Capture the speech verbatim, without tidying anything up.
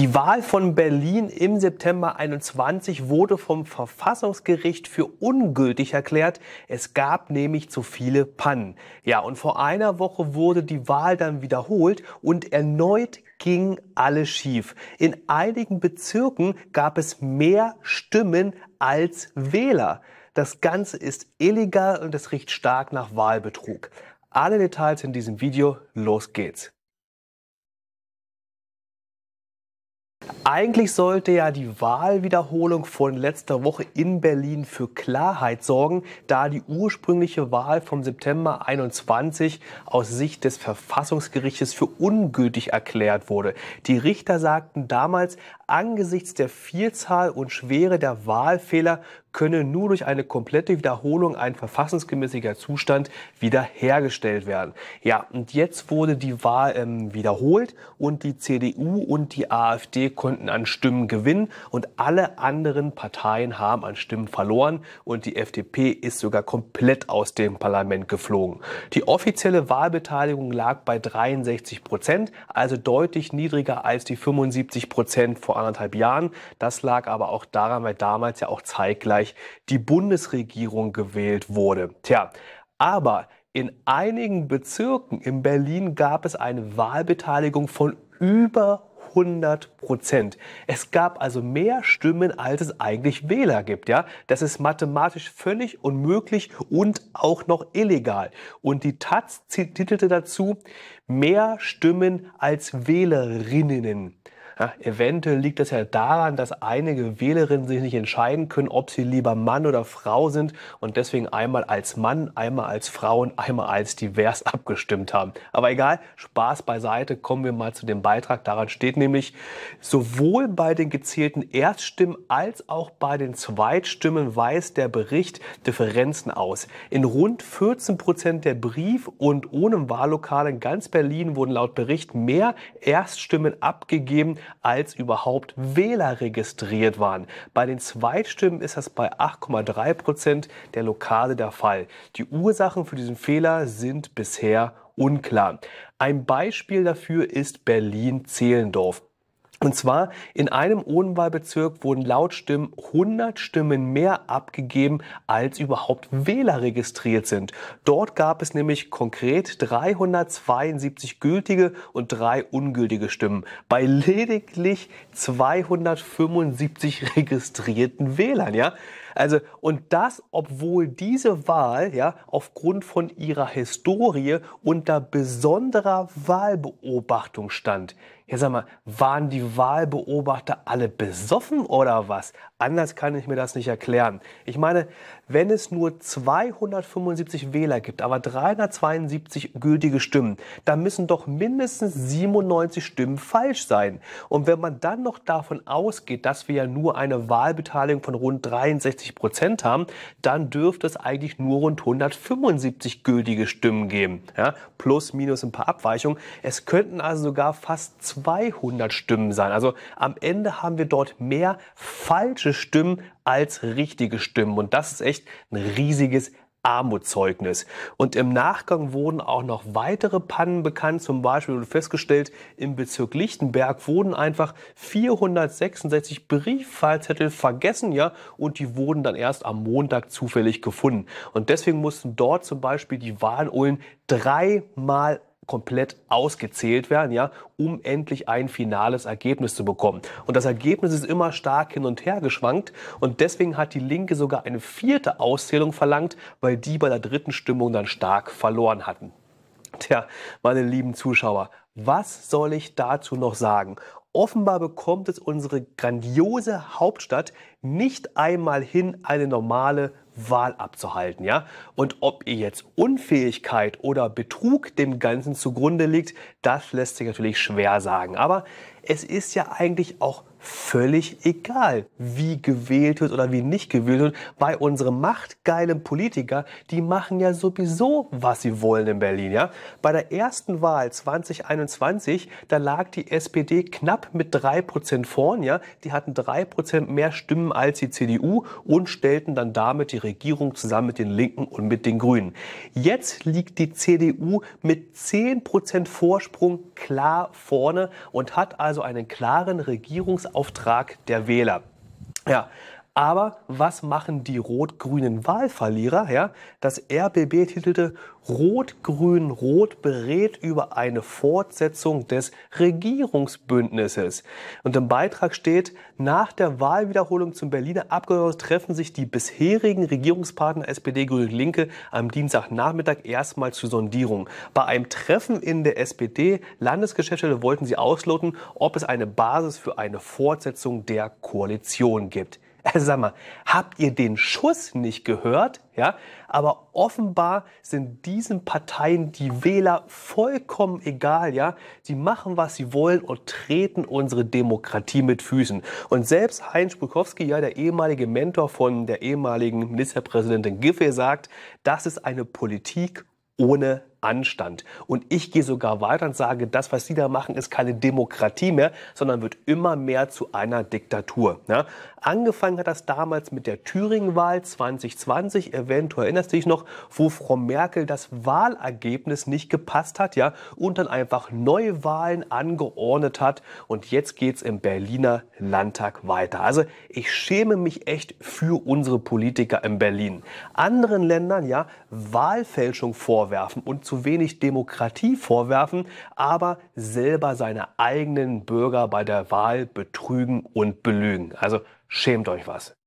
Die Wahl von Berlin im September einundzwanzig wurde vom Verfassungsgericht für ungültig erklärt. Es gab nämlich zu viele Pannen. Ja, und vor einer Woche wurde die Wahl dann wiederholt und erneut gingen alle schief. In einigen Bezirken gab es mehr Stimmen als Wähler. Das Ganze ist illegal und es riecht stark nach Wahlbetrug. Alle Details in diesem Video. Los geht's. Eigentlich sollte ja die Wahlwiederholung von letzter Woche in Berlin für Klarheit sorgen, da die ursprüngliche Wahl vom September einundzwanzig aus Sicht des Verfassungsgerichtes für ungültig erklärt wurde. Die Richter sagten damals, angesichts der Vielzahl und Schwere der Wahlfehler könne nur durch eine komplette Wiederholung ein verfassungsgemäßiger Zustand wiederhergestellt werden. Ja, und jetzt wurde die Wahl ähm, wiederholt und die C D U und die AfD konnten an Stimmen gewinnen und alle anderen Parteien haben an Stimmen verloren und die F D P ist sogar komplett aus dem Parlament geflogen. Die offizielle Wahlbeteiligung lag bei dreiundsechzig Prozent, also deutlich niedriger als die fünfundsiebzig Prozent vor anderthalb Jahren. Das lag aber auch daran, weil damals ja auch zeitgleich die Bundesregierung gewählt wurde. Tja, aber in einigen Bezirken in Berlin gab es eine Wahlbeteiligung von über hundert Prozent. Es gab also mehr Stimmen, als es eigentlich Wähler gibt. Ja? Das ist mathematisch völlig unmöglich und auch noch illegal. Und die Taz titelte dazu, mehr Stimmen als Wählerinnen. Ja, eventuell liegt das ja daran, dass einige Wählerinnen sich nicht entscheiden können, ob sie lieber Mann oder Frau sind und deswegen einmal als Mann, einmal als Frau und einmal als divers abgestimmt haben. Aber egal, Spaß beiseite, kommen wir mal zu dem Beitrag. Daran steht nämlich, sowohl bei den gezählten Erststimmen als auch bei den Zweitstimmen weist der Bericht Differenzen aus. In rund vierzehn Prozent der Brief- und ohne Wahllokale in ganz Berlin wurden laut Bericht mehr Erststimmen abgegeben, als überhaupt Wähler registriert waren. Bei den Zweitstimmen ist das bei acht Komma drei Prozent der Lokale der Fall. Die Ursachen für diesen Fehler sind bisher unklar. Ein Beispiel dafür ist Berlin-Zehlendorf. Und zwar in einem Ohnwahlbezirk wurden laut Stimmen hundert Stimmen mehr abgegeben, als überhaupt Wähler registriert sind. Dort gab es nämlich konkret dreihundertzweiundsiebzig gültige und drei ungültige Stimmen bei lediglich zweihundertfünfundsiebzig registrierten Wählern, ja? Also, und das, obwohl diese Wahl ja aufgrund von ihrer Historie unter besonderer Wahlbeobachtung stand. Ja, sag mal, waren die Wahlbeobachter alle besoffen oder was? Anders kann ich mir das nicht erklären. Ich meine, wenn es nur zweihundertfünfundsiebzig Wähler gibt, aber dreihundertzweiundsiebzig gültige Stimmen, dann müssen doch mindestens siebenundneunzig Stimmen falsch sein. Und wenn man dann noch davon ausgeht, dass wir ja nur eine Wahlbeteiligung von rund dreiundsechzig Prozent haben, dann dürfte es eigentlich nur rund hundertfünfundsiebzig gültige Stimmen geben. Ja, plus, minus ein paar Abweichungen. Es könnten also sogar fast zweihundert Stimmen sein. Also am Ende haben wir dort mehr falsche Stimmen als richtige Stimmen. Und das ist echt ein riesiges Armutszeugnis. Und im Nachgang wurden auch noch weitere Pannen bekannt. Zum Beispiel wurde festgestellt, im Bezirk Lichtenberg wurden einfach vierhundertsechsundsechzig Briefwahlzettel vergessen, ja, und die wurden dann erst am Montag zufällig gefunden. Und deswegen mussten dort zum Beispiel die Wahlurnen dreimal komplett ausgezählt werden, ja, um endlich ein finales Ergebnis zu bekommen. Und das Ergebnis ist immer stark hin und her geschwankt und deswegen hat die Linke sogar eine vierte Auszählung verlangt, weil die bei der dritten Stimmung dann stark verloren hatten. Tja, meine lieben Zuschauer, was soll ich dazu noch sagen? Offenbar bekommt es unsere grandiose Hauptstadt nicht einmal hin, eine normale Wahl abzuhalten, ja? Und ob ihr jetzt Unfähigkeit oder Betrug dem Ganzen zugrunde liegt, das lässt sich natürlich schwer sagen. Aber es ist ja eigentlich auch völlig egal, wie gewählt wird oder wie nicht gewählt wird. Bei unseren machtgeilen Politikern, die machen ja sowieso, was sie wollen in Berlin. Ja? Bei der ersten Wahl zwanzig einundzwanzig, da lag die S P D knapp mit drei Prozent vorn. Ja? Die hatten drei Prozent mehr Stimmen als die C D U und stellten dann damit die Regierung zusammen mit den Linken und mit den Grünen. Jetzt liegt die C D U mit zehn Prozent Vorsprung klar vorne und hat also einen klaren Regierungsauftrag der Wähler. Ja. Aber was machen die rot-grünen Wahlverlierer? Ja, das R B B titelte Rot-Grün-Rot berät über eine Fortsetzung des Regierungsbündnisses. Und im Beitrag steht, nach der Wahlwiederholung zum Berliner Abgeordnetenhaus treffen sich die bisherigen Regierungspartner S P D, Grüne und Linke am Dienstagnachmittag erstmals zur Sondierung. Bei einem Treffen in der S P D-Landesgeschäftsstelle wollten sie ausloten, ob es eine Basis für eine Fortsetzung der Koalition gibt. Also sag mal, habt ihr den Schuss nicht gehört? Ja, aber offenbar sind diesen Parteien die Wähler vollkommen egal. Ja, sie machen, was sie wollen und treten unsere Demokratie mit Füßen. Und selbst Heinz Bukowski, ja, der ehemalige Mentor von der ehemaligen Ministerpräsidentin Giffey, sagt, das ist eine Politik ohne Anstand. Und ich gehe sogar weiter und sage, das, was Sie da machen, ist keine Demokratie mehr, sondern wird immer mehr zu einer Diktatur. Ja? Angefangen hat das damals mit der Thüringenwahl zwanzig zwanzig, eventuell erinnerst du dich noch, wo Frau Merkel das Wahlergebnis nicht gepasst hat, ja, und dann einfach Neuwahlen angeordnet hat. Und jetzt geht es im Berliner Landtag weiter. Also ich schäme mich echt für unsere Politiker in Berlin. Anderen Ländern ja Wahlfälschung vorwerfen und zu wenig Demokratie vorwerfen, aber selber seine eigenen Bürger bei der Wahl betrügen und belügen. Also schämt euch was.